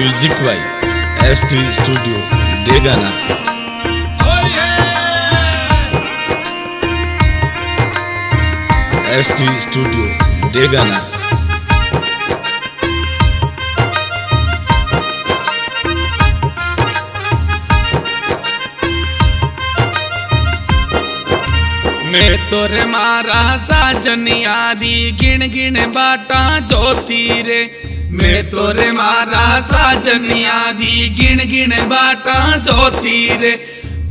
Music by ST studio Degana. ST studio Degana. मैं तोरे मारा साजनियारी गिन गिन बाटा जोती रे। मैं तोरे मारा साजनियारी गिन गिन बाटा जोती रे।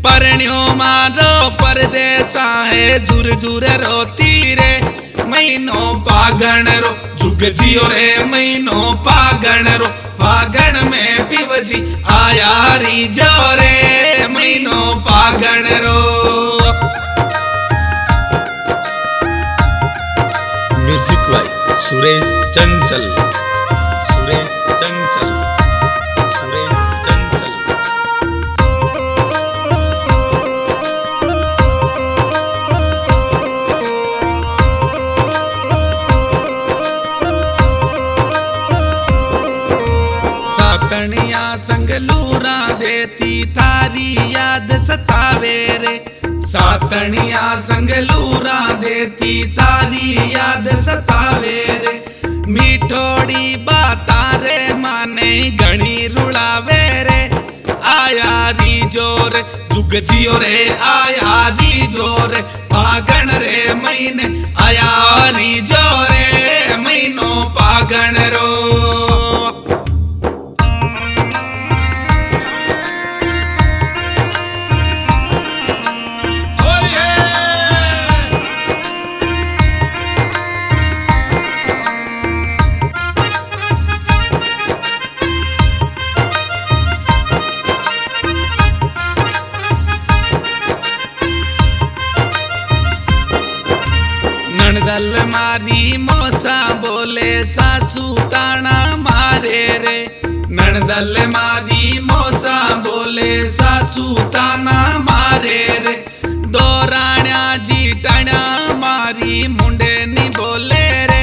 परण्यो मारो परदेसा है झुर झुर रोती रे। महीनो पागण रो जुग जियो रे महीनो पागण रो। पागण में पिवजी आया री जो रे महीनो पागण रो। Music by Suresh Chanchal. सुरेश चंचल। सातनिया संग लूरा देती थारी याद सतावे रे। सातनिया संग लूरा देती थारी याद सतावे रे। मीठोड़ी बाता रे माने घणी रुलावे रे। आया री जोर जुग जियो रे आया री जोर। पागण रे महीने आया री जोरे महीनो पागण रो। नंदल मारी मौसा बोले सासू ताना मारे रे। नंदल मारी मौसा बोले सासू ताना मारे रे। दो राणा जी टणा मारी मुंडे नी बोले रे।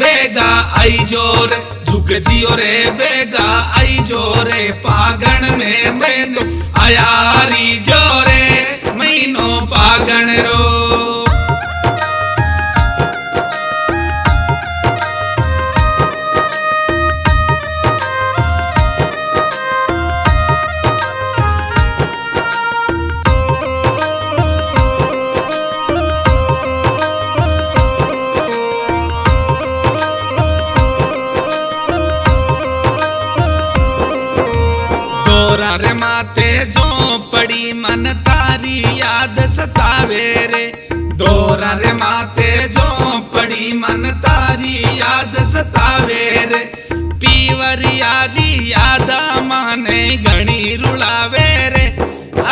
बेगा आई जोर जुग जियो रे बेगा आई जोरे। पागण में मैंने आया री जोरे महीनो पागण रो। रे माते झोपड़ी मन तारी याद सतावे रे। दोरा रे माते झोपड़ी मन तारी याद सतावे रे। पीवर यारी याद माने घणी रुलावे रे।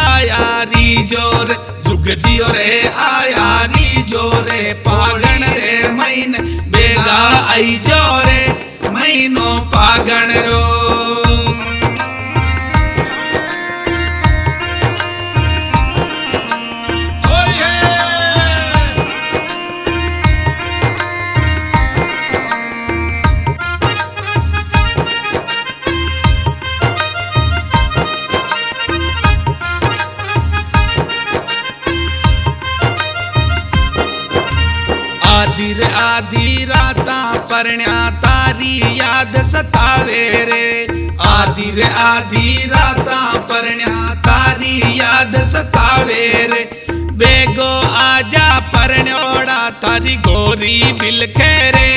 आया री जोर जुग जियो रे आया री जोरे। पागण रे महीने बेगा आई जोरे महीनो पागण रो। आधी राता परण्या तारी याद सतावे रे। आधी राता परण्या तारी याद सतावे रे। बेगो आजा परण्योड़ा तारी गोरी बिलके रे।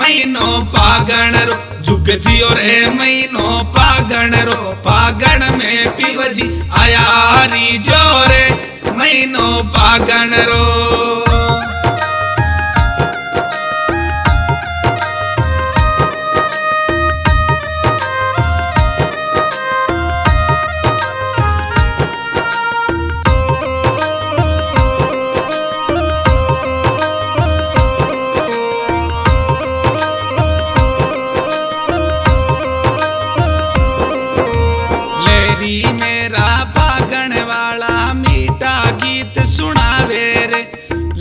महीनो पागण रो जुग जियो रे महीनो पागण रो। पागण में पिवजी आया री जोरे महीनो पागण रो।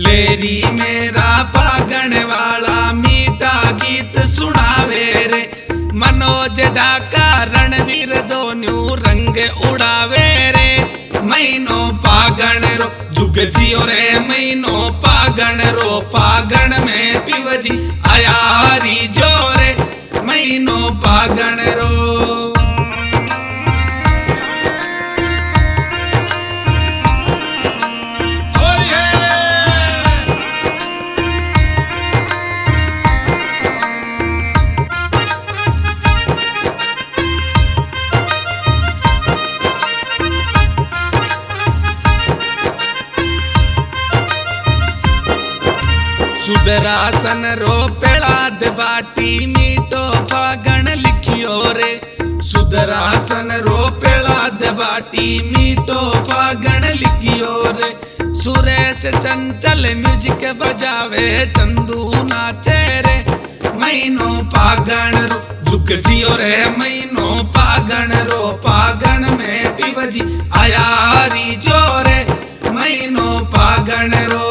लेरी मेरा पागण वाला मीठा गीत सुनावे रे। मनोज ढाका रणवीर दोन्यू रंग उड़ावे रे महीनो पागण रो जुग जियो रे महीनो पागण रो पागण में पिवजी आया हरी जो रे महीनो पागण रो। सुदरासन रो पेलाद बाटी मीठो फागण लिखियो रे सुदरासन रो पेलाद बाटी मीठो फागण लिखियो रे सुरेश चंचल म्यूजिक बजावे चंदू नाचे रे महीनो फागण रो झुक जियो रे महीनो फागण रो फागण में पिवजी आया हरी जो रे महीनो फागण रो।